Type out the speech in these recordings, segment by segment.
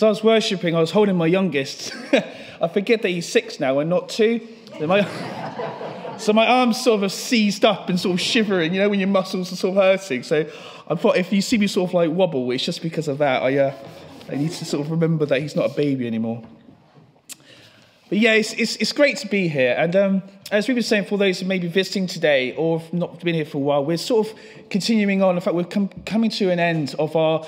As I was worshipping, I was holding my youngest. I forget that he's 6 now and not 2. So my arm's sort of seized up and sort of shivering, you know, when your muscles are sort of hurting. So I thought if you see me sort of like wobble, it's just because of that. I need to sort of remember that he's not a baby anymore. But yeah, it's great to be here. And as we've been saying, for those who may be visiting today or have not been here for a while, we're sort of continuing on. In fact, we're coming to an end of our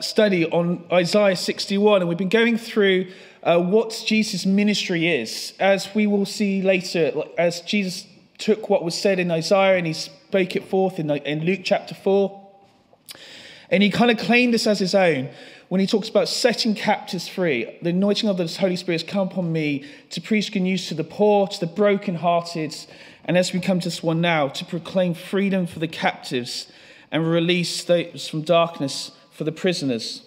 study on Isaiah 61. And we've been going through what Jesus' ministry is. As we will see later, as Jesus took what was said in Isaiah and he spoke it forth in Luke chapter 4. And he kind of claimed this as his own. When he talks about setting captives free, the anointing of the Holy Spirit has come upon me to preach good news to the poor, to the brokenhearted, and as we come to this one now, to proclaim freedom for the captives and release those from darkness for the prisoners.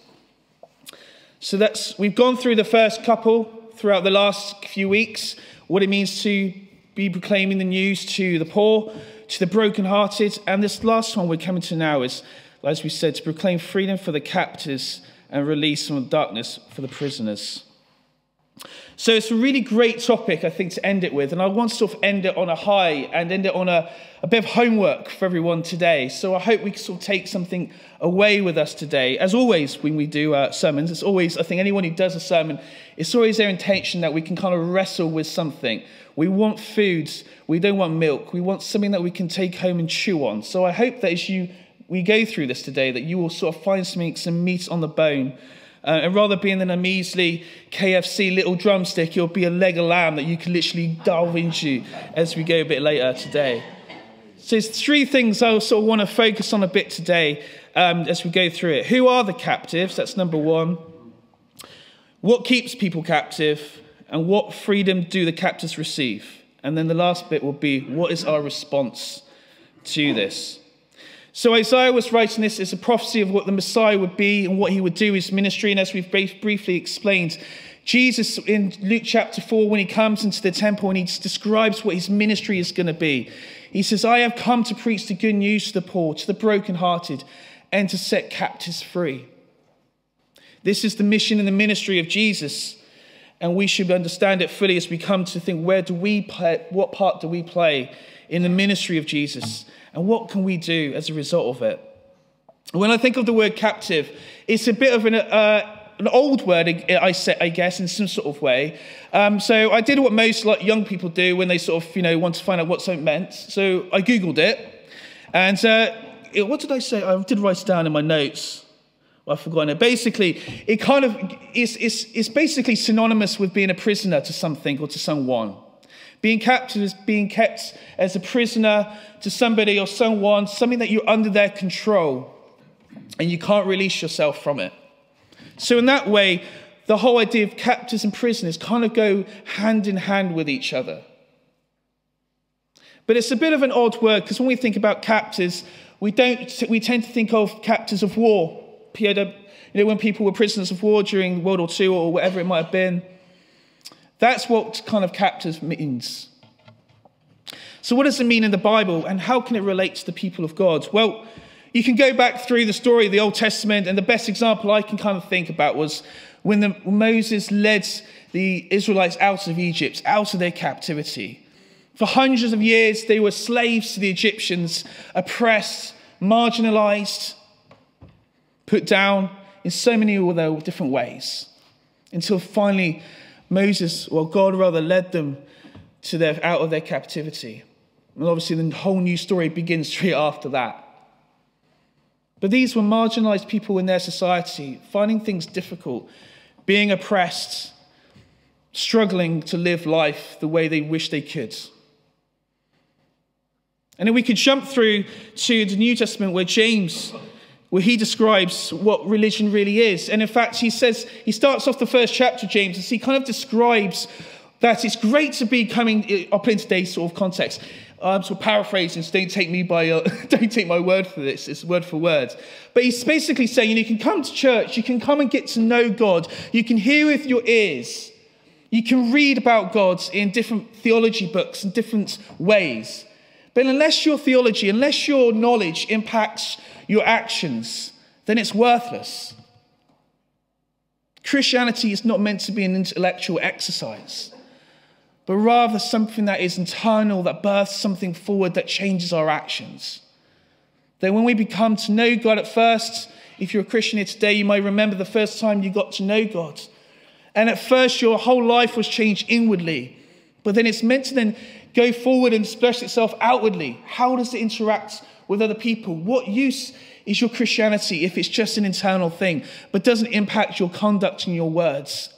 So we've gone through the first couple throughout the last few weeks, what it means to be proclaiming the news to the poor, to the brokenhearted, and this last one we're coming to now is, as we said, to proclaim freedom for the captives and release from darkness for the prisoners. So it's a really great topic, I think, to end it with. And I want to sort of end it on a high and end it on a bit of homework for everyone today. So I hope we can sort of take something away with us today. As always, when we do sermons, it's always, I think anyone who does a sermon, it's always their intention that we can kind of wrestle with something. We want foods. We don't want milk. We want something that we can take home and chew on. So I hope that as we go through this today, that you will sort of find some meat on the bone. And rather being than a measly KFC little drumstick, you'll be a leg of lamb that you can literally delve into as we go a bit later today. So there's 3 things I sort of want to focus on a bit today as we go through it. Who are the captives? That's number 1. What keeps people captive? And what freedom do the captives receive? And then the last bit will be, what is our response to this? So Isaiah was writing this as a prophecy of what the Messiah would be and what he would do, his ministry. And as we've briefly explained, Jesus in Luke chapter 4, when he comes into the temple and he describes what his ministry is going to be, he says, I have come to preach the good news to the poor, to the brokenhearted, and to set captives free. This is the mission and the ministry of Jesus. And we should understand it fully as we come to think, where do we play, what part do we play in the ministry of Jesus? And what can we do as a result of it? When I think of the word captive, it's a bit of an old word, I guess, in some sort of way. So I did what most young people do when they sort of, want to find out what something meant. So I Googled it. And what did I say? I did write it down in my notes. Well, I've forgotten it. Basically, it kind of is basically synonymous with being a prisoner to something or to someone. Being captive is being kept as a prisoner to somebody or someone, something that you're under their control, and you can't release yourself from it. So in that way, the whole idea of captives and prisoners kind of go hand in hand with each other. But it's a bit of an odd word, because when we think about captives, we tend to think of captives of war. When people were prisoners of war during World War II or whatever it might have been. That's what kind of captives means. So what does it mean in the Bible, and how can it relate to the people of God? Well, you can go back through the story of the Old Testament, and the best example I can kind of think about was when Moses led the Israelites out of Egypt, out of their captivity. For hundreds of years, they were slaves to the Egyptians, oppressed, marginalized, put down in so many other different ways, until finally God led them to out of their captivity. And obviously the whole new story begins straight after that. But these were marginalized people in their society, finding things difficult, being oppressed, struggling to live life the way they wish they could. And then we could jump through to the New Testament where James, where he describes what religion really is. And in fact, he says, he starts off the first chapter, James, as he kind of describes that it's great to be coming up in today's sort of context. I'm sort of paraphrasing, so don't take my word for this. It's word for word. But he's basically saying, you can come to church, you can come and get to know God, you can hear with your ears, you can read about God in different theology books in different ways. But unless your theology, unless your knowledge impacts your actions, then it's worthless. Christianity is not meant to be an intellectual exercise, but rather something that is internal, that births something forward, that changes our actions. That when we become to know God at first, if you're a Christian here today, you may remember the first time you got to know God. And at first, your whole life was changed inwardly. But then it's meant to then go forward and express itself outwardly. How does it interact with other people? What use is your Christianity if it's just an internal thing, but doesn't impact your conduct and your words?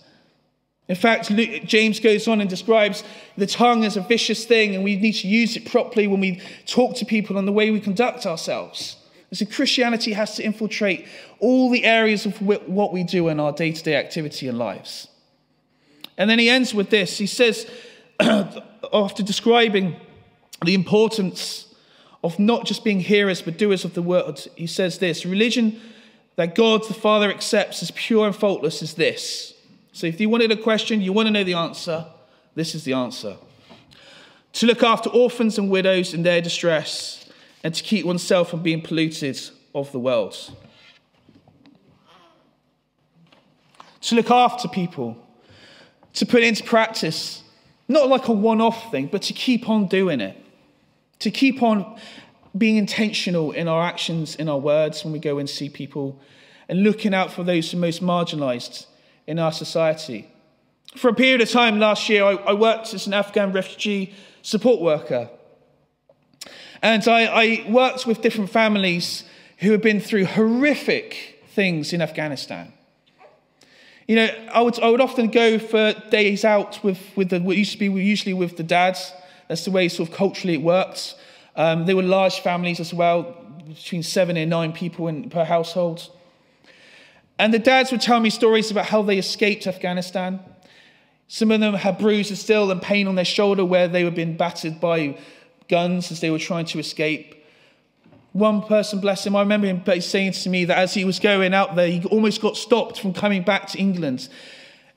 In fact, James goes on and describes the tongue as a vicious thing, and we need to use it properly when we talk to people and the way we conduct ourselves. So Christianity has to infiltrate all the areas of what we do in our day-to-day activity and lives. And then he ends with this. He says, after describing the importance of not just being hearers but doers of the word, he says this: religion that God the Father accepts as pure and faultless is this. So if you wanted a question, you want to know the answer, this is the answer. To look after orphans and widows in their distress, and to keep oneself from being polluted of the world. To look after people, to put into practice, not like a one-off thing, but to keep on doing it, to keep on being intentional in our actions, in our words when we go and see people, and looking out for those who are most marginalised in our society. For a period of time last year, I worked as an Afghan refugee support worker. And I worked with different families who have been through horrific things in Afghanistan. You know, I would often go for days out with the dads. That's the way sort of culturally it works. They were large families as well, between 7 and 9 people per household. And the dads would tell me stories about how they escaped Afghanistan. Some of them had bruises still and pain on their shoulder where they were being battered by guns as they were trying to escape. One person, bless him, I remember him saying to me that as he was going out there, he almost got stopped from coming back to England.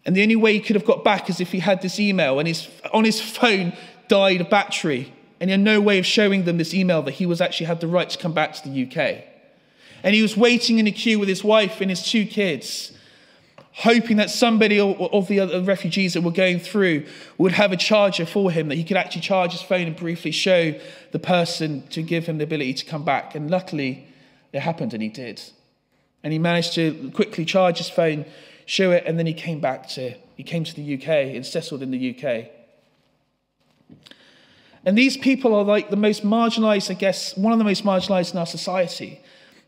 And the only way he could have got back is if he had this email, and on his phone died a battery. And he had no way of showing them this email that he was actually had the right to come back to the UK. And he was waiting in a queue with his wife and his 2 kids, hoping that somebody of the other refugees that were going through would have a charger for him, that he could actually charge his phone and briefly show the person to give him the ability to come back. And luckily, it happened, and he did. And he managed to quickly charge his phone, show it, and then he came to the UK and settled in the UK. And these people are like the most marginalised, I guess, one of the most marginalised in our society.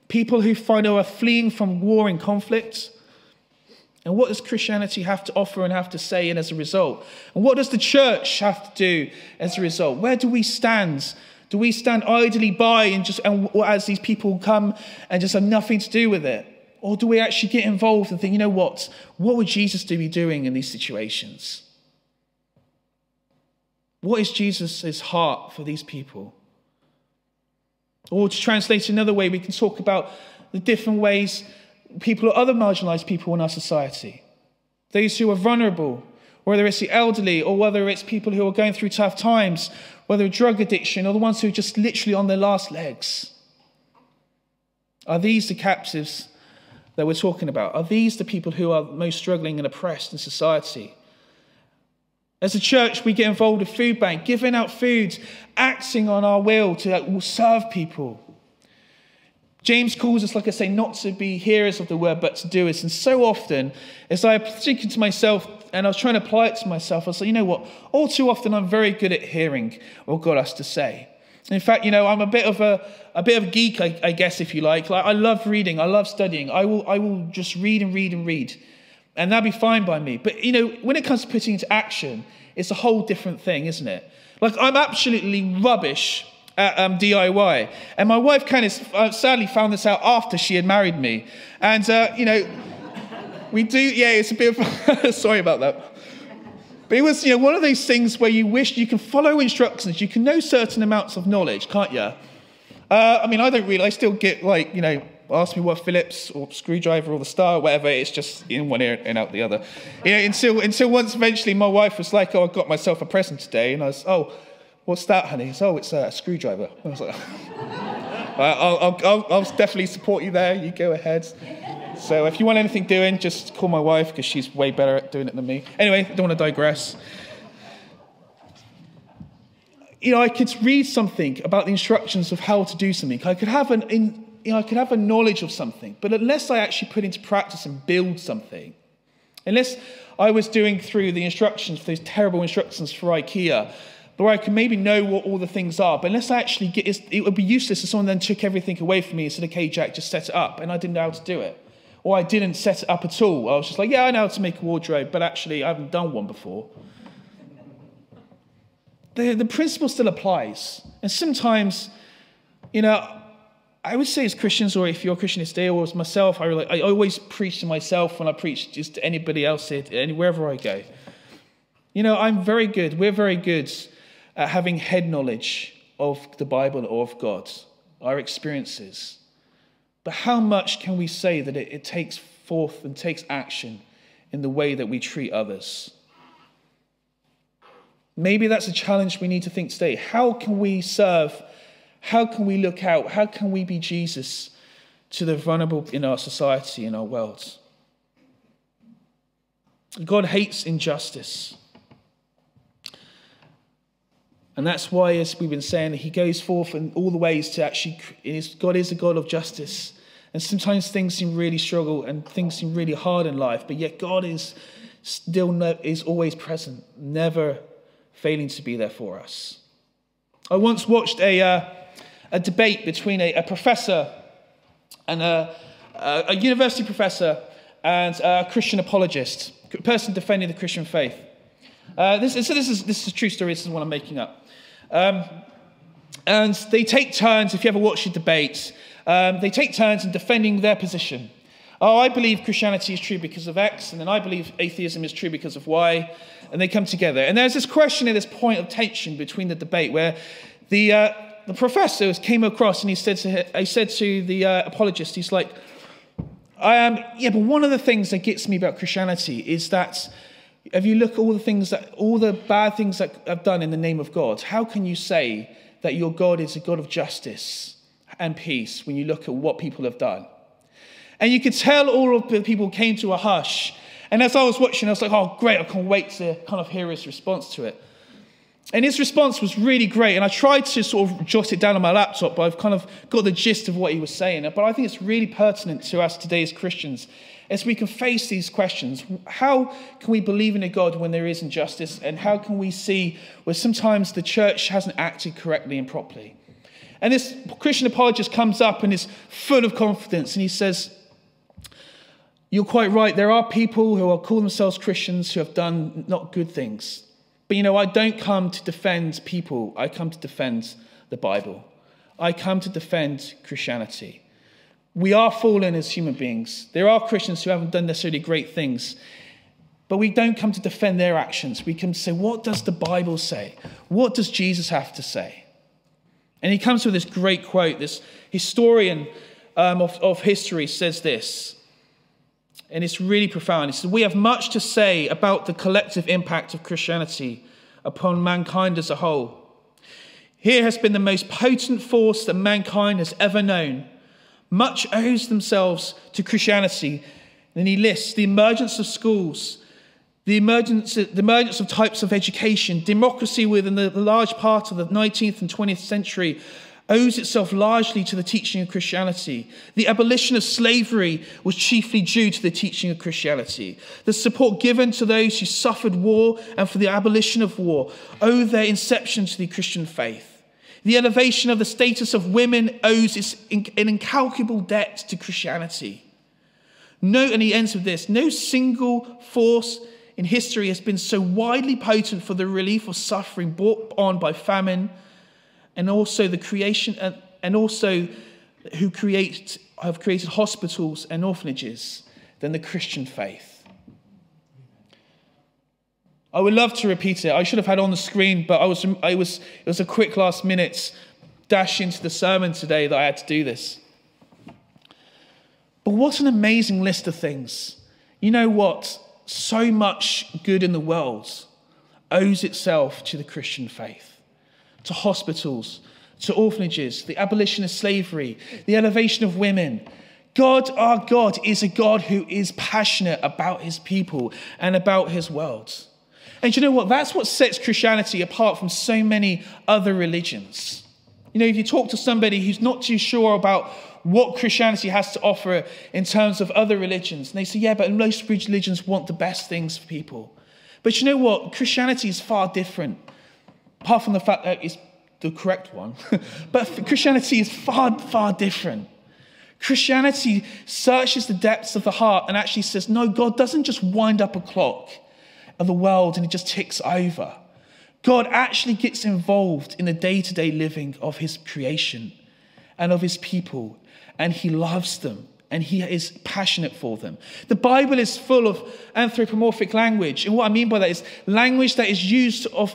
People who find are fleeing from war and conflict. And what does Christianity have to offer and have to say in as a result? And what does the church have to do as a result? Where do we stand? Do we stand idly by and as these people come and just have nothing to do with it? Or do we actually get involved and think, you know what would Jesus be doing in these situations? What is Jesus' heart for these people? Or to translate another way, we can talk about the different ways people or other marginalised people in our society, those who are vulnerable, whether it's the elderly or whether it's people who are going through tough times, whether drug addiction or the ones who are just literally on their last legs. Are these the captives that we're talking about? Are these the people who are most struggling and oppressed in society? As a church, we get involved with food bank, giving out food, acting on our will to serve people. James calls us, like I say, not to be hearers of the word, but to doers. And so often, as I was thinking to myself, and I was trying to apply it to myself, I was like, you know what? All too often, I'm very good at hearing what God has to say. In fact, you know, I'm a bit of a geek, I guess, if you like. I love reading. I love studying. I will just read and read and read. And that'll be fine by me. But, you know, when it comes to putting into action, it's a whole different thing, isn't it? Like, I'm absolutely rubbish at DIY. And my wife kind of sadly found this out after she had married me. And, you know, we do, yeah, it's a bit of, sorry about that. But it was, you know, one of those things where you wish you can follow instructions, you can know certain amounts of knowledge, can't you? I mean, I don't really, I still get like, you know, ask me what Phillips or screwdriver or the star or whatever, it's just in one ear and out the other. You know, until once eventually my wife was like, oh, I got myself a present today. And I was, oh, what's that, honey? He said, oh, it's a screwdriver. I was like, I'll definitely support you there. You go ahead. So if you want anything doing, just call my wife, because she's way better at doing it than me. Anyway, I don't want to digress. You know, I could read something about the instructions of how to do something. I could have a knowledge of something, but unless I actually put into practice and build something, unless I was doing through the instructions, those terrible instructions for IKEA, where I can maybe know what all the things are, but unless I actually get it, it would be useless if someone then took everything away from me and said, okay, Jack, just set it up, and I didn't know how to do it. Or I didn't set it up at all. I was just like, yeah, I know how to make a wardrobe, but actually I haven't done one before. The principle still applies. And sometimes, you know, I would say as Christians, or if you're a Christian today, or as myself, I always preach to myself when I preach just to anybody else, wherever I go. You know, I'm very good, we're very good at having head knowledge of the Bible or of God, our experiences. But how much can we say that it takes forth and takes action in the way that we treat others? Maybe that's a challenge we need to think today. How can we serve? How can we look out? How can we be Jesus to the vulnerable in our society, in our world? God hates injustice. And that's why, as we've been saying, he goes forth in all the ways to actually... God is a God of justice. And sometimes things seem really struggle and things seem really hard in life, but yet God is always present, never failing to be there for us. I once watched a debate between a professor and a university professor and a Christian apologist, a person defending the Christian faith. This is a true story. This is one I'm making up. And they take turns, if you ever watch the debates, they take turns in defending their position. Oh, I believe Christianity is true because of X, and then I believe atheism is true because of Y, and they come together. And there's this question at this point of tension between the debate where the professor came across and he said to the apologist, he's like, yeah, but one of the things that gets me about Christianity is that if you look at all the bad things that I've done in the name of God, how can you say that your God is a God of justice and peace when you look at what people have done? And you could tell all of the people came to a hush. And as I was watching, I was like, oh, great, I can't wait to kind of hear his response to it. And his response was really great. And I tried to sort of jot it down on my laptop, but I've kind of got the gist of what he was saying. But I think it's really pertinent to us today as Christians as we can face these questions. How can we believe in a God when there is injustice? And how can we see where sometimes the church hasn't acted correctly and properly? And this Christian apologist comes up and is full of confidence. And he says, you're quite right. There are people who call themselves Christians who have done not good things. But, you know, I don't come to defend people. I come to defend the Bible. I come to defend Christianity. We are fallen as human beings. There are Christians who haven't done necessarily great things. But we don't come to defend their actions. We come to say, what does the Bible say? What does Jesus have to say? And he comes with this great quote. This historian of history says this. And it's really profound. It says, we have much to say about the collective impact of Christianity upon mankind as a whole. Here has been the most potent force that mankind has ever known. Much owes themselves to Christianity. And he lists the emergence of schools, the emergence of types of education, democracy within the large part of the 19th and 20th century, owes itself largely to the teaching of Christianity. The abolition of slavery was chiefly due to the teaching of Christianity. The support given to those who suffered war and for the abolition of war owe their inception to the Christian faith. The elevation of the status of women owes an incalculable debt to Christianity. And he ends with this, no single force in history has been so widely potent for the relief of suffering brought on by famine, and also the creation, and also who have created hospitals and orphanages than the Christian faith. I would love to repeat it. I should have had it on the screen, but it was a quick last minute dash into the sermon today that I had to do this. But what an amazing list of things. You know what? So much good in the world owes itself to the Christian faith. To hospitals, to orphanages, the abolition of slavery, the elevation of women, God, our God, is a God who is passionate about his people and about his world. And you know what? That's what sets Christianity apart from so many other religions. You know, if you talk to somebody who's not too sure about what Christianity has to offer in terms of other religions, and they say, yeah, but most religions want the best things for people. But you know what? Christianity is far different, apart from the fact that it's the correct one. But Christianity is far, far different. Christianity searches the depths of the heart and actually says, no, God doesn't just wind up a clock of the world and it just ticks over. God actually gets involved in the day-to-day living of his creation and of his people, and he loves them and he is passionate for them. The Bible is full of anthropomorphic language, and what I mean by that is language that is used of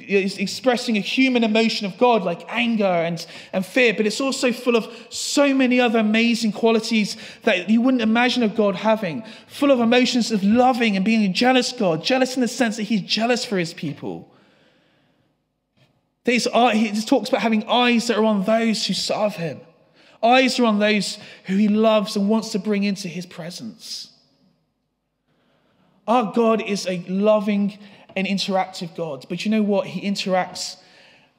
is expressing a human emotion of God, like anger and fear, but it's also full of so many other amazing qualities that you wouldn't imagine of God having, full of emotions of loving and being a jealous God, jealous in the sense that he's jealous for his people. He talks about having eyes that are on those who serve him, eyes that are on those who he loves and wants to bring into his presence. Our God is a loving an interactive God. But you know what? He interacts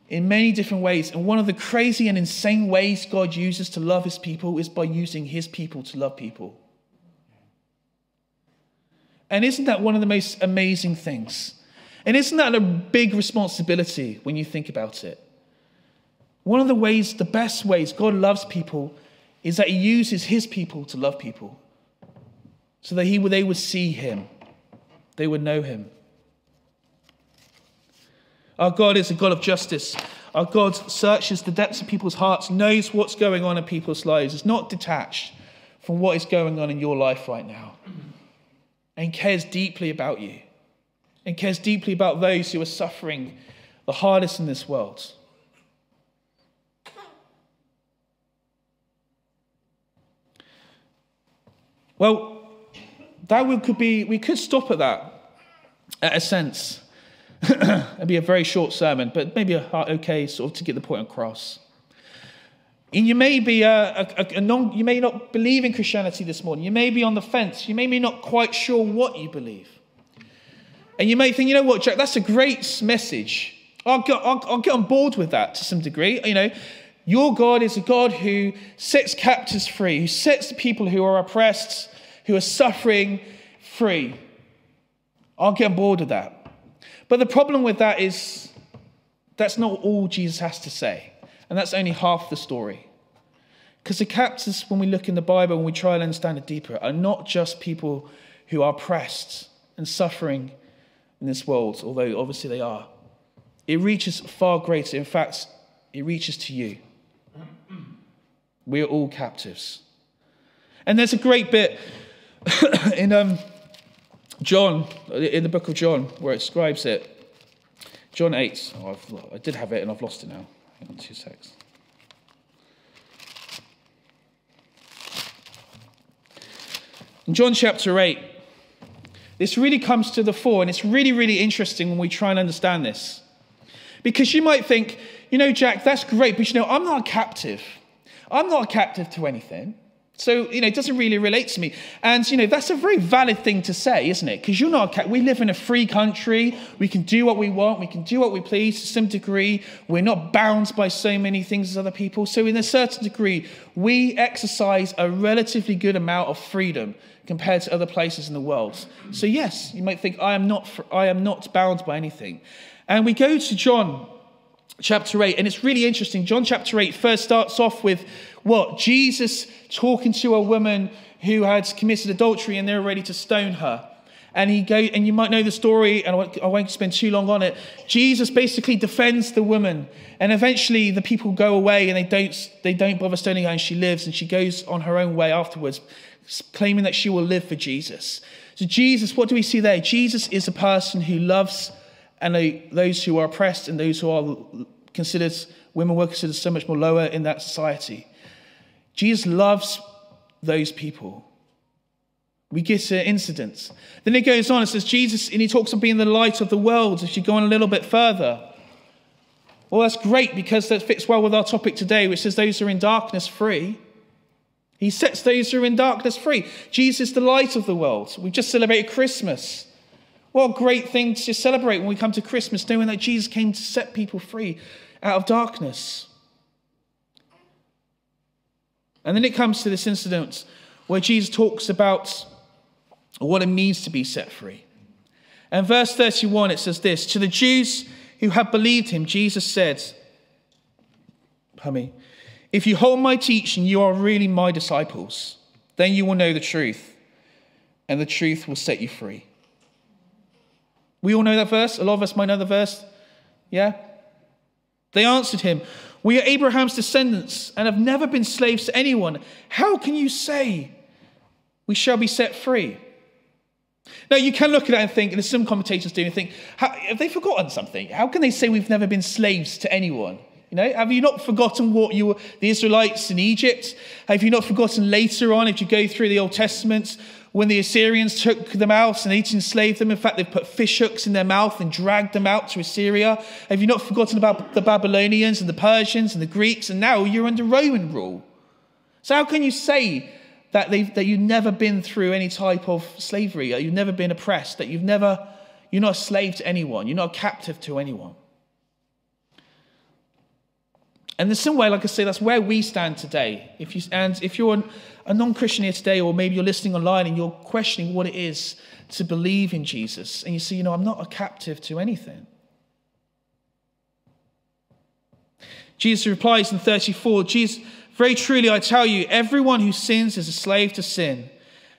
in many different ways. And one of the crazy and insane ways God uses to love his people is by using his people to love people. And isn't that one of the most amazing things? And isn't that a big responsibility when you think about it? One of the ways, the best ways God loves people is that he uses his people to love people. So that they would see him. They would know him. Our God is a God of justice. Our God searches the depths of people's hearts, knows what's going on in people's lives, is not detached from what is going on in your life right now, and cares deeply about you, and cares deeply about those who are suffering the hardest in this world. Well, we could stop at that, in a sense. It'd be a very short sermon, but maybe okay, sort of to get the point across. And you may be you may not believe in Christianity this morning. You may be on the fence. You may be not quite sure what you believe, and you may think, you know what, Jack, that's a great message. I'll get on board with that to some degree. You know, your God is a God who sets captives free, who sets the people who are oppressed, who are suffering, free. I'll get on board with that. But the problem with that is that's not all Jesus has to say. And that's only half the story. Because the captives, when we look in the Bible, when we try and understand it deeper, are not just people who are oppressed and suffering in this world, although obviously they are. It reaches far greater. In fact, it reaches to you. We are all captives. And there's a great bit in John, in the book of John, where it describes it. John 8. Oh, I did have it and I've lost it now. Hang on 2 seconds. In John chapter 8, this really comes to the fore, and it's really, really interesting when we try and understand this. Because you might think, you know, Jack, that's great, but you know, I'm not a captive. I'm not a captive to anything. So, you know, it doesn't really relate to me. And, you know, that's a very valid thing to say, isn't it? Because you're not a cat. We live in a free country. We can do what we want. We can do what we please to some degree. We're not bound by so many things as other people. So in a certain degree, we exercise a relatively good amount of freedom compared to other places in the world. So, yes, you might think, I am not bound by anything. And we go to John chapter 8, and it's really interesting. John chapter 8 first starts off with what? Jesus talking to a woman who had committed adultery, and they were ready to stone her. And and you might know the story, and I won't spend too long on it. Jesus basically defends the woman, and eventually the people go away, and they don't bother stoning her, and she lives, and she goes on her own way afterwards, claiming that she will live for Jesus. So Jesus, what do we see there? Jesus is a person who loves and those who are oppressed and those who are considered, women were considered so much more lower in that society. Jesus loves those people. We get an incident. Then it goes on, it says Jesus, and he talks of being the light of the world. If you go on a little bit further, well, that's great because that fits well with our topic today, which says those who are in darkness free. He sets those who are in darkness free. Jesus is the light of the world. We've just celebrated Christmas. What a great thing to celebrate when we come to Christmas, knowing that Jesus came to set people free out of darkness. And then it comes to this incident where Jesus talks about what it means to be set free. And verse 31, it says this: to the Jews who had believed him, Jesus said, if you hold my teaching, you are really my disciples. Then you will know the truth, and the truth will set you free. We all know that verse. A lot of us might know the verse. Yeah? They answered him, we are Abraham's descendants and have never been slaves to anyone. How can you say we shall be set free? Now, you can look at that and think, and some commentators do, and think, have they forgotten something? How can they say we've never been slaves to anyone? You know, have you not forgotten what you were, the Israelites in Egypt? Have you not forgotten later on, if you go through the Old Testament, when the Assyrians took them out and they enslaved them? In fact, they put fish hooks in their mouth and dragged them out to Assyria. Have you not forgotten about the Babylonians and the Persians and the Greeks? And now you're under Roman rule. So how can you say that you've never been through any type of slavery, that you've never been oppressed, that you're not a slave to anyone, you're not a captive to anyone? And in some way, like I say, that's where we stand today. If you're a non-Christian here today, or maybe you're listening online and you're questioning what it is to believe in Jesus, and you say, I'm not a captive to anything. Jesus replies in 34, very truly I tell you, everyone who sins is a slave to sin.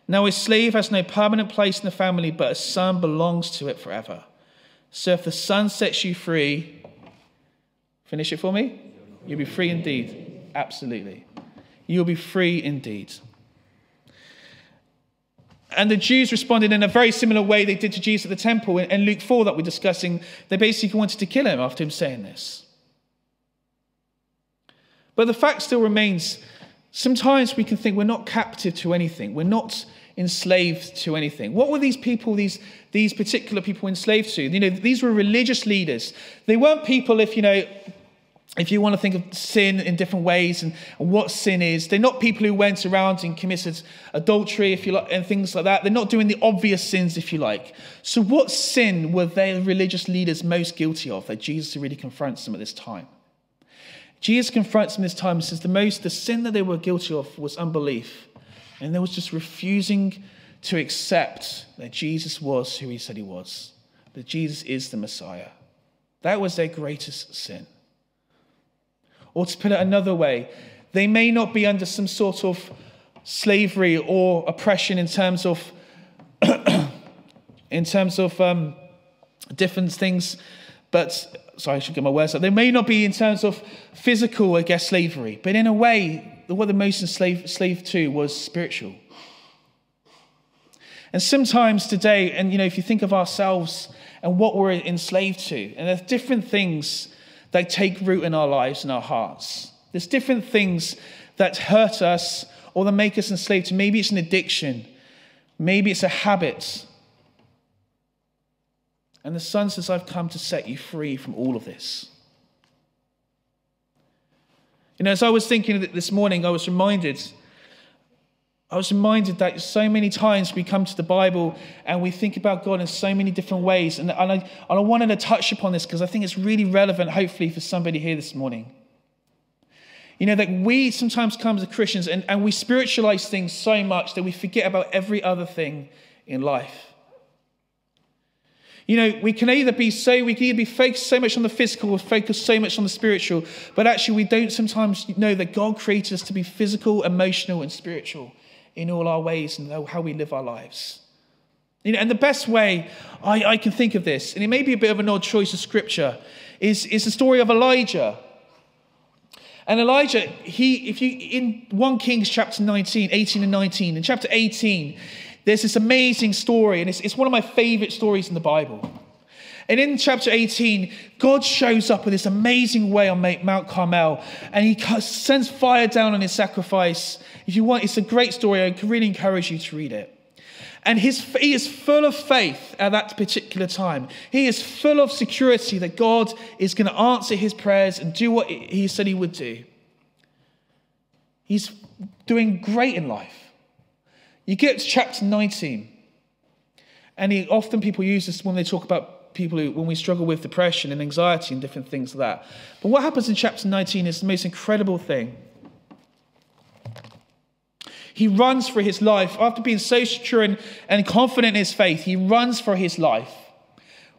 Now a slave has no permanent place in the family, but a son belongs to it forever. So if the son sets you free, finish it for me? You'll be free indeed. Absolutely. You'll be free indeed. And the Jews responded in a very similar way they did to Jesus at the temple in Luke 4 that we're discussing. They basically wanted to kill him after him saying this. But the fact still remains, sometimes we can think we're not captive to anything. We're not enslaved to anything. What were these people, these particular people enslaved to? These were religious leaders. They weren't people, if you want to think of sin in different ways and what sin is, they're not people who went around and committed adultery, if you like, and things like that. They're not doing the obvious sins, if you like. So what sin were their religious leaders most guilty of that Jesus really confronts them at this time? Jesus confronts them this time and says the sin that they were guilty of was unbelief. And they was just refusing to accept that Jesus was who he said he was, that Jesus is the Messiah. That was their greatest sin. Or to put it another way, they may not be under some sort of slavery or oppression in terms of different things, but sorry, I should get my words up. They may not be in terms of physical, slavery, but in a way, what the most enslaved to was spiritual. And sometimes today, if you think of ourselves and what we're enslaved to, and there's different things that take root in our lives and our hearts. There's different things that hurt us or that make us enslaved to. Maybe it's an addiction. Maybe it's a habit. And the Son says, I've come to set you free from all of this. As I was thinking this morning, I was reminded that so many times we come to the Bible and we think about God in so many different ways. And I wanted to touch upon this because I think it's really relevant, hopefully, for somebody here this morning. That we sometimes come as Christians and we spiritualize things so much that we forget about every other thing in life. We can either be focused so much on the physical or focused so much on the spiritual, but actually we don't sometimes know that God created us to be physical, emotional, and spiritual in all our ways and how we live our lives. And the best way I can think of this, and it may be a bit of an odd choice of scripture, is the story of Elijah. And Elijah, in 1 Kings chapter 19, 18 and 19, in chapter 18, there's this amazing story, and it's one of my favorite stories in the Bible. And in chapter 18, God shows up in this amazing way on Mount Carmel, and he sends fire down on his sacrifice. If you want, it's a great story. I really encourage you to read it. And he is full of faith at that particular time. He is full of security that God is going to answer his prayers and do what he said he would do. He's doing great in life. You get to chapter 19. And often people use this when they talk about people who, when we struggle with depression and anxiety and different things like that. But what happens in chapter 19 is the most incredible thing. He runs for his life. After being so secure and confident in his faith, he runs for his life.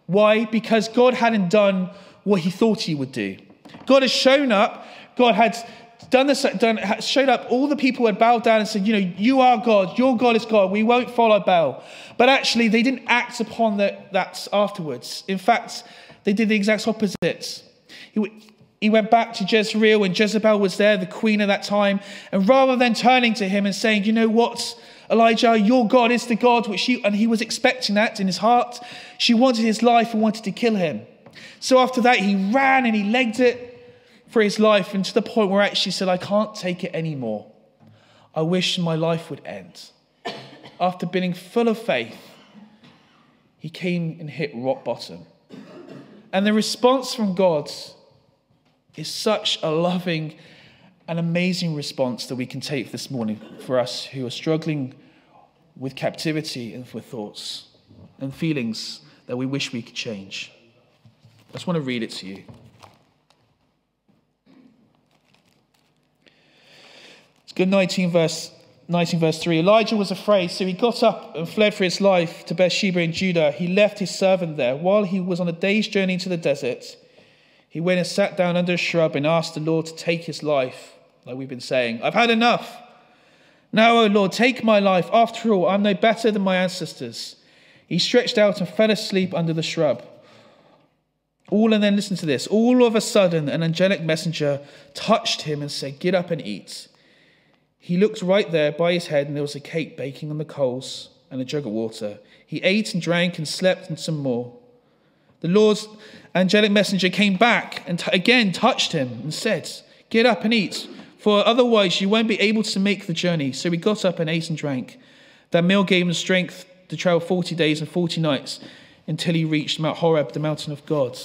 Why? Because God hadn't done what he thought he would do. God has shown up. God had done this, showed up. All the people had bowed down and said, you know, you are God. Your God is God. We won't follow Baal. But actually, they didn't act upon that afterwards. In fact, they did the exact opposite. He went back to Jezreel when Jezebel was there, the queen at that time. And rather than turning to him and saying, you know what, Elijah, your God is the God which you... And he was expecting that in his heart. She wanted his life and wanted to kill him. So after that, he ran and he legged it for his life, and to the point where actually said, I can't take it anymore. I wish my life would end. After being full of faith, he came and hit rock bottom. And the response from God is such a loving and amazing response that we can take this morning for us who are struggling with captivity and with thoughts and feelings that we wish we could change. I just want to read it to you. It's good. 19 verse 3. Elijah was afraid, so he got up and fled for his life to Beersheba in Judah. He left his servant there. While he was on a day's journey into the desert, he went and sat down under a shrub and asked the Lord to take his life, like we've been saying. I've had enough. Now, O Lord, take my life. After all, I'm no better than my ancestors. He stretched out and fell asleep under the shrub. And then listen to this. All of a sudden, an angelic messenger touched him and said, get up and eat. He looked right there by his head, and there was a cake baking on the coals and a jug of water. He ate and drank and slept and some more. The Lord's angelic messenger came back and again touched him and said, get up and eat, for otherwise you won't be able to make the journey. So he got up and ate and drank. That meal gave him strength to travel 40 days and 40 nights until he reached Mount Horeb, the mountain of God.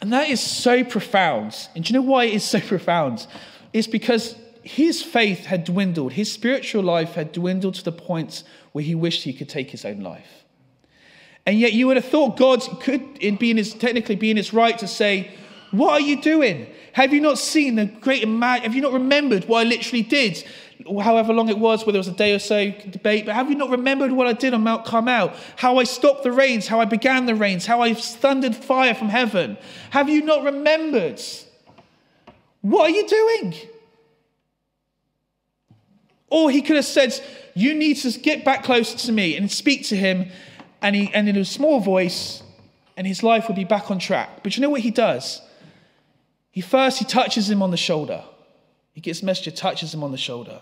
And that is so profound. And do you know why it is so profound? It's because his faith had dwindled. His spiritual life had dwindled to the point where he wished he could take his own life. And yet you would have thought God could technically be in his right to say, what are you doing? Have you not seen the great man? Have you not remembered what I literally did? However long it was, whether it was a day or so debate, but have you not remembered what I did on Mount Carmel? How I stopped the rains, how I began the rains, how I thundered fire from heaven. Have you not remembered? What are you doing? Or he could have said, you need to get back closer to me and speak to him. And in a small voice, and his life would be back on track. But you know what he does? He touches him on the shoulder. He gets a messenger, touches him on the shoulder.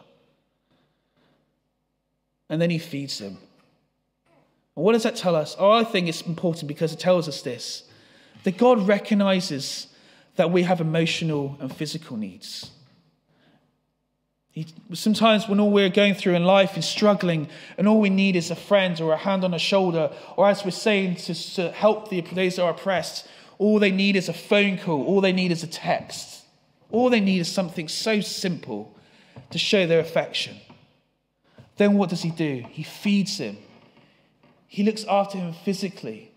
And then he feeds him. And what does that tell us? I think it's important because it tells us this, that God recognizes that we have emotional and physical needs. Sometimes when all we're going through in life is struggling and all we need is a friend or a hand on a shoulder, or as we're saying, to help those that are oppressed, all they need is a phone call, all they need is a text. All they need is something so simple to show their affection. Then what does he do? He feeds him. He looks after him physically.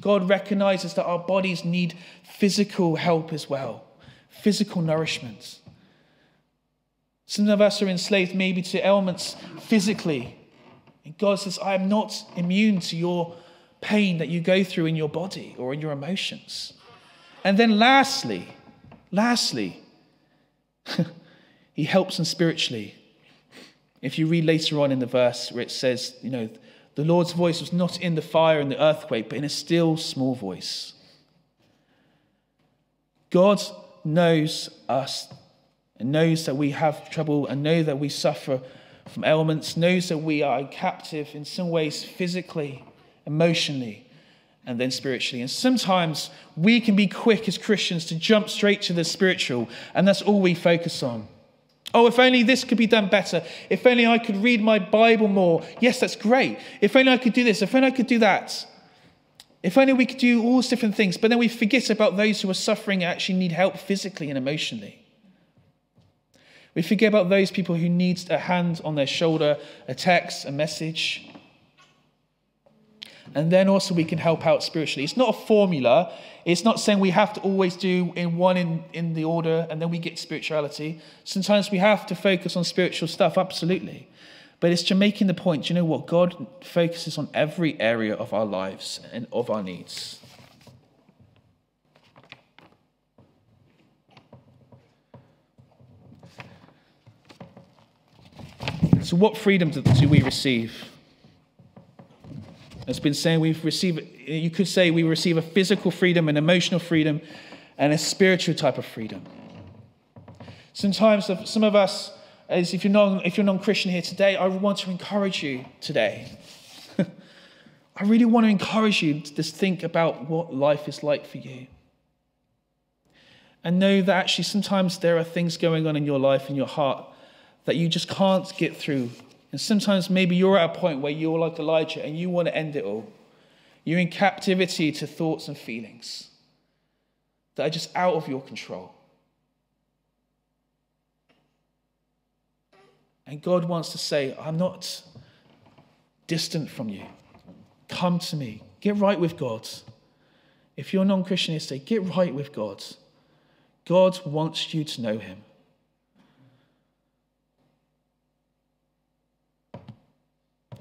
God recognizes that our bodies need physical help as well, physical nourishment. Some of us are enslaved maybe to ailments physically. And God says, I am not immune to your pain that you go through in your body or in your emotions. And then lastly, he helps them spiritually. If you read later on in the verse where it says, you know, the Lord's voice was not in the fire and the earthquake, but in a still small voice. God knows us and knows that we have trouble and knows that we suffer from ailments, knows that we are captive in some ways physically, emotionally, and then spiritually. And sometimes we can be quick as Christians to jump straight to the spiritual, and that's all we focus on. Oh, if only this could be done better. If only I could read my Bible more. Yes, that's great. If only I could do this. If only I could do that. If only we could do all these different things. But then we forget about those who are suffering and actually need help physically and emotionally. We forget about those people who need a hand on their shoulder, a text, a message. And then also we can help out spiritually. It's not a formula. It's not saying we have to always do in the order and then we get spirituality. Sometimes we have to focus on spiritual stuff, absolutely. But it's just making the point, you know what? God focuses on every area of our lives and of our needs. So what freedom do we receive? It's been saying we've received, you could say we receive a physical freedom, an emotional freedom, and a spiritual type of freedom. Sometimes some of us, as if you're non-Christian here today, I want to encourage you today. I really want to encourage you to just think about what life is like for you. And know that actually sometimes there are things going on in your life, in your heart, that you just can't get through. And sometimes maybe you're at a point where you're like Elijah and you want to end it all. You're in captivity to thoughts and feelings that are just out of your control. And God wants to say, I'm not distant from you. Come to me. Get right with God. If you're non-Christian, you say, get right with God. God wants you to know him.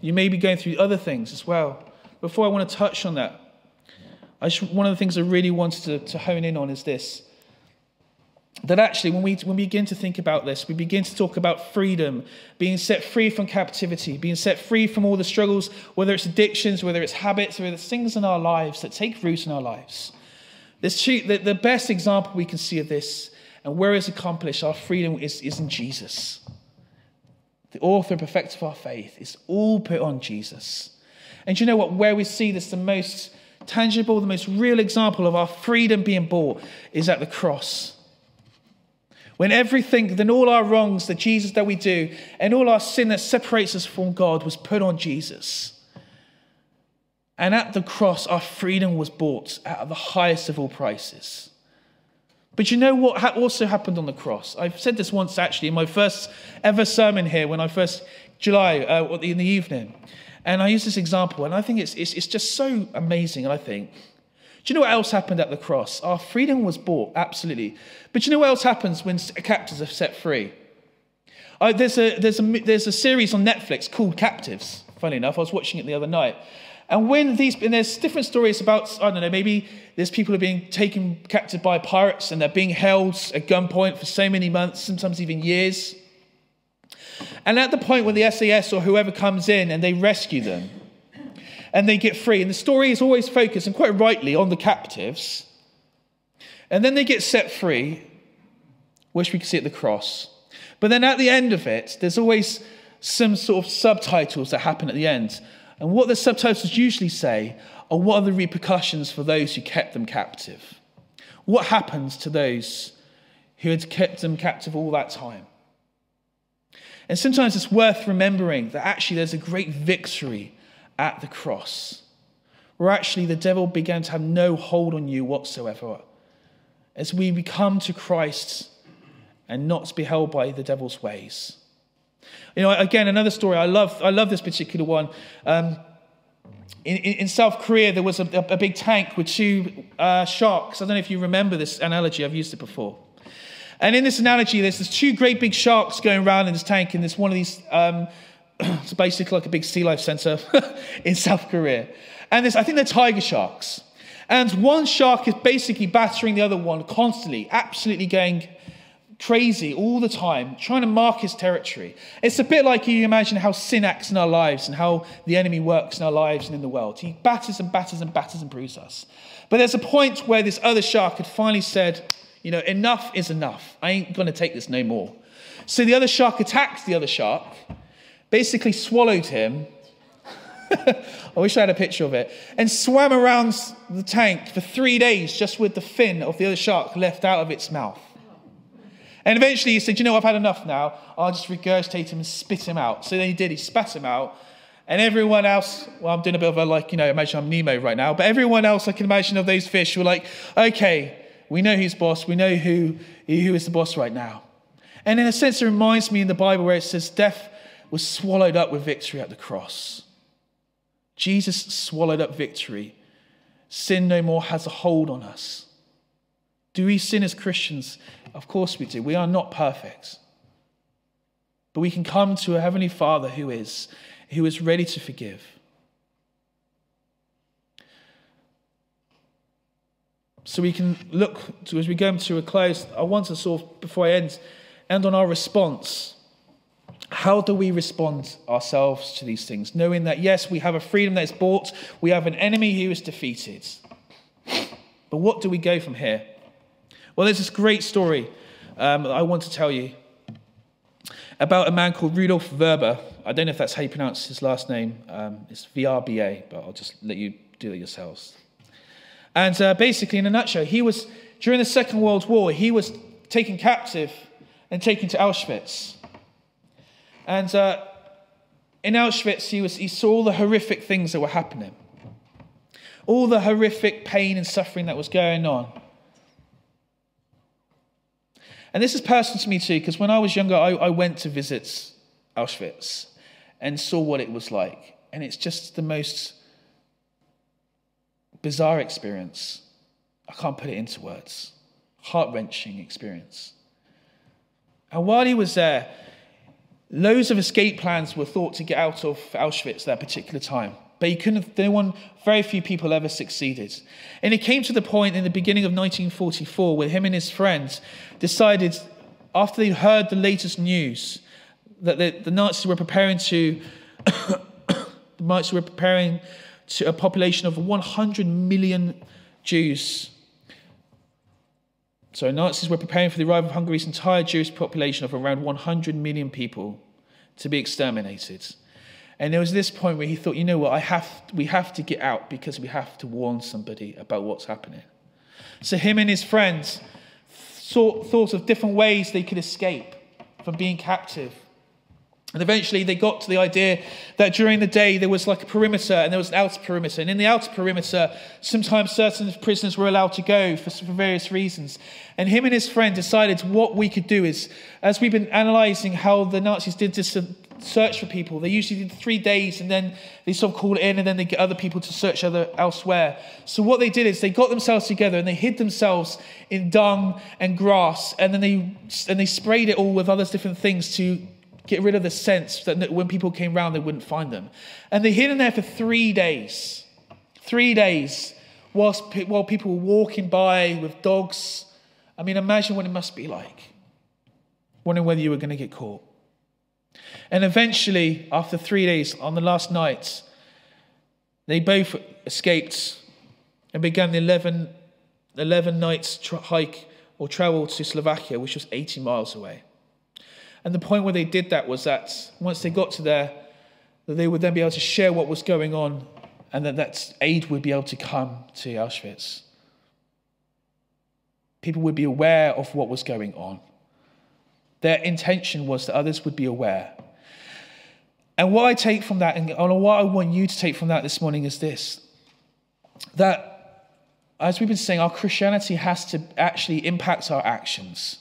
You may be going through other things as well. Before I want to touch on that, one of the things I really wanted to hone in on is this. That actually, when we begin to think about this, we begin to talk about freedom, being set free from captivity, being set free from all the struggles, whether it's addictions, whether it's habits, whether it's things in our lives that take root in our lives. The best example we can see of this, and where it's accomplished, our freedom is in Jesus. The author and perfecter of our faith is all put on Jesus. And you know what? Where we see this, the most tangible, the most real example of our freedom being bought is at the cross. When everything, then all our wrongs, the Jesus that we do, and all our sin that separates us from God was put on Jesus. And at the cross, our freedom was bought at the highest of all prices. But you know what also happened on the cross? I've said this once, actually, in my first ever sermon here, when I first, July, in the evening. And I use this example, and I think it's just so amazing, I think. Do you know what else happened at the cross? Our freedom was bought, absolutely. But do you know what else happens when captives are set free? There's a series on Netflix called Captives. Funny enough, I was watching it the other night. And there's different stories about, I don't know, maybe there's people who are being taken captive by pirates and they're being held at gunpoint for so many months, sometimes even years. And at the point where the SAS or whoever comes in and they rescue them, and they get free. And the story is always focused, and quite rightly, on the captives. And then they get set free, which we can see at the cross. But then at the end of it, there's always some sort of subtitles that happen at the end. And what the subtitles usually say are what are the repercussions for those who kept them captive? What happens to those who had kept them captive all that time? And sometimes it's worth remembering that actually there's a great victory at the cross, where actually the devil began to have no hold on you whatsoever, as we become to Christ and not be held by the devil's ways. You know, again, another story. I love this particular one. In South Korea, there was a big tank with two sharks. I don't know if you remember this analogy. I've used it before. And in this analogy, there's two great big sharks going around in this tank, and there's one of these. It's basically like a big sea life center in South Korea. And I think they're tiger sharks. And one shark is basically battering the other one constantly, absolutely going crazy all the time, trying to mark his territory. It's a bit like you imagine how sin acts in our lives and how the enemy works in our lives and in the world. He batters and batters and batters and bruises us. But there's a point where this other shark had finally said, you know, enough is enough. I ain't going to take this no more. So the other shark attacks the other shark, basically swallowed him, I wish I had a picture of it, and swam around the tank for 3 days just with the fin of the other shark left out of its mouth. And eventually he said, you know, I've had enough now, I'll just regurgitate him and spit him out. So then he did, he spat him out, and everyone else, well, I'm doing a bit of a, like, you know, imagine I'm Nemo right now, but everyone else I can imagine of those fish were like, okay, we know who's boss, we know who is the boss right now. And in a sense, it reminds me in the Bible where it says death was swallowed up with victory at the cross. Jesus swallowed up victory. Sin no more has a hold on us. Do we sin as Christians? Of course we do. We are not perfect. But we can come to a Heavenly Father who is ready to forgive. So we can look to, as we go to a close, I want to sort of, before I end on our response. How do we respond ourselves to these things? Knowing that, yes, we have a freedom that's bought. We have an enemy who is defeated. But what do we go from here? Well, there's this great story that I want to tell you about a man called Rudolf Vrba. I don't know if that's how you pronounce his last name. It's VRBA, but I'll just let you do it yourselves. And basically, in a nutshell, he was, during the Second World War, he was taken captive and taken to Auschwitz. And in Auschwitz, he saw all the horrific things that were happening. All the horrific pain and suffering that was going on. And this is personal to me too, because when I was younger, I went to visit Auschwitz and saw what it was like. And it's just the most bizarre experience. I can't put it into words. Heart-wrenching experience. And while he was there, loads of escape plans were thought to get out of Auschwitz at that particular time. But he couldn't, very few people ever succeeded. And it came to the point in the beginning of 1944 where him and his friends decided, after they heard the latest news, that the Nazis were preparing to, a population of 100 million Jews. So Nazis were preparing for the arrival of Hungary's entire Jewish population of around 100 million people to be exterminated. And there was this point where he thought, you know what, we have to get out because we have to warn somebody about what's happening. So him and his friends thought of different ways they could escape from being captive. And eventually they got to the idea that during the day there was like a perimeter and there was an outer perimeter. And in the outer perimeter, sometimes certain prisoners were allowed to go for various reasons. And him and his friend decided what we could do is, as we've been analysing how the Nazis did this search for people, they usually did 3 days and then they sort of called in and then they get other people to search elsewhere. So what they did is they got themselves together and they hid themselves in dung and grass and then they sprayed it all with other different things to get rid of the sense that when people came round, they wouldn't find them. And they hid in there for 3 days. 3 days while people were walking by with dogs. I mean, imagine what it must be like. Wondering whether you were going to get caught. And eventually, after 3 days, on the last night, they both escaped and began the 11 nights hike or travel to Slovakia, which was 80 miles away. And the point where they did that was that once they got to there, that they would then be able to share what was going on and that aid would be able to come to Auschwitz. People would be aware of what was going on. Their intention was that others would be aware. And what I take from that, and what I want you to take from that this morning is this, that as we've been saying, our Christianity has to actually impact our actions.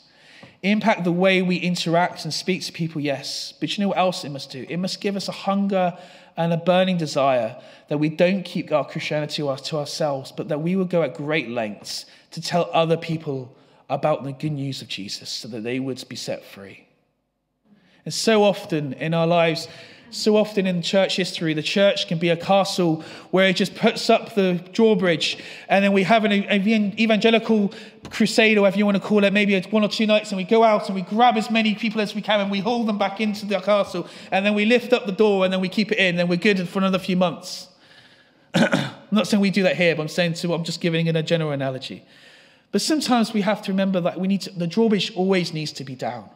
Impact the way we interact and speak to people, yes. But you know what else it must do? It must give us a hunger and a burning desire that we don't keep our Christianity to ourselves, but that we will go at great lengths to tell other people about the good news of Jesus so that they would be set free. And so often in our lives, so often in church history, the church can be a castle where it just puts up the drawbridge and then we have an evangelical crusade, or whatever you want to call it, maybe 1 or 2 nights, and we go out and we grab as many people as we can and we haul them back into the castle and then we lift up the door and then we keep it in and we're good for another few months. I'm not saying we do that here, but I'm saying I'm just giving in a general analogy. But sometimes we have to remember that the drawbridge always needs to be down.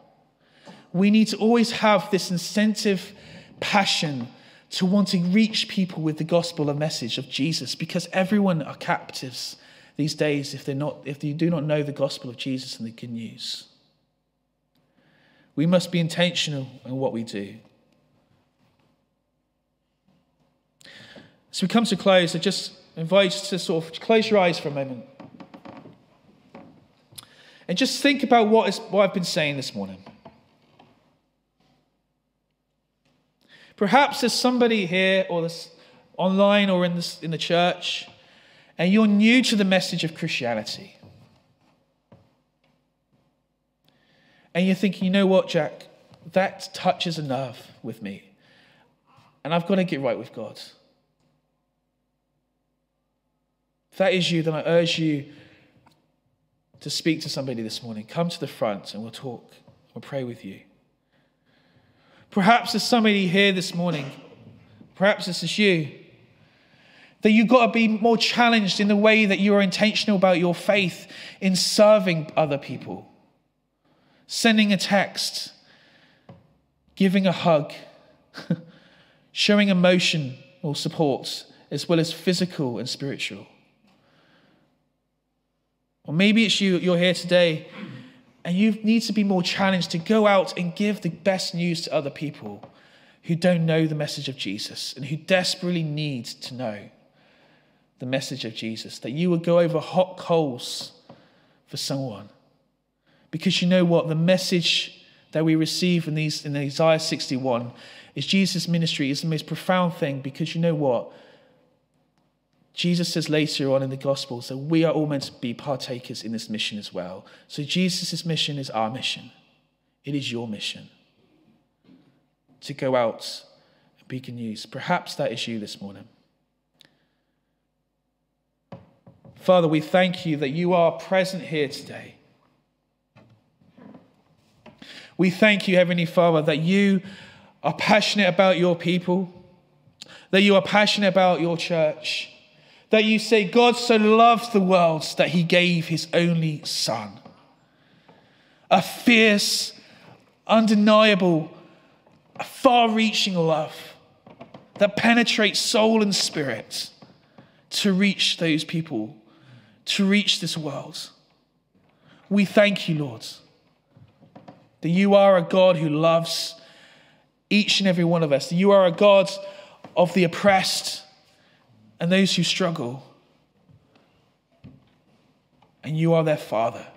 We need to always have this incentive, passion to want to reach people with the gospel, a message of Jesus, because everyone are captives these days if they do not know the gospel of Jesus and the good news. We must be intentional in what we do. So we come to a close. I just invite you to sort of close your eyes for a moment and just think about what I've been saying this morning. Perhaps there's somebody here or this online or in the church, and you're new to the message of Christianity. And you're thinking, you know what, Jack, that touches a nerve with me. And I've got to get right with God. If that is you, then I urge you to speak to somebody this morning. Come to the front and we'll talk. We'll pray with you. Perhaps there's somebody here this morning, perhaps this is you, that you've got to be more challenged in the way that you are intentional about your faith in serving other people. Sending a text, giving a hug, showing emotion or support, as well as physical and spiritual. Or maybe it's you, you're here today, and you need to be more challenged to go out and give the best news to other people who don't know the message of Jesus and who desperately need to know the message of Jesus, that you would go over hot coals for someone. Because you know what? The message that we receive in Isaiah 61 is Jesus' ministry is the most profound thing, because you know what? Jesus says later on in the Gospels that we are all meant to be partakers in this mission as well. So Jesus' mission is our mission. It is your mission to go out and be good news. Perhaps that is you this morning. Father, we thank you that you are present here today. We thank you, Heavenly Father, that you are passionate about your people, that you are passionate about your church, that you say God so loved the world that he gave his only son. A fierce, undeniable, far-reaching love that penetrates soul and spirit to reach those people, to reach this world. We thank you, Lord, that you are a God who loves each and every one of us. That you are a God of the oppressed and those who struggle. And you are their Father.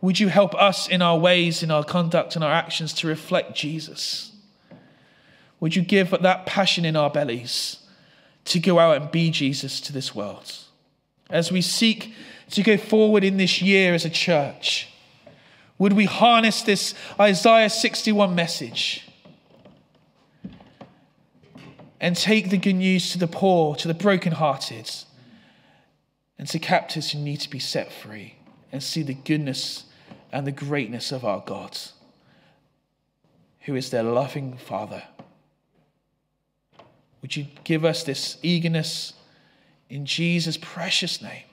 Would you help us in our ways, in our conduct, in our actions to reflect Jesus? Would you give that passion in our bellies to go out and be Jesus to this world? As we seek to go forward in this year as a church, would we harness this Isaiah 61 message and take the good news to the poor, to the brokenhearted, and to captives who need to be set free, and see the goodness and the greatness of our God, who is their loving Father. Would you give us this eagerness in Jesus' precious name?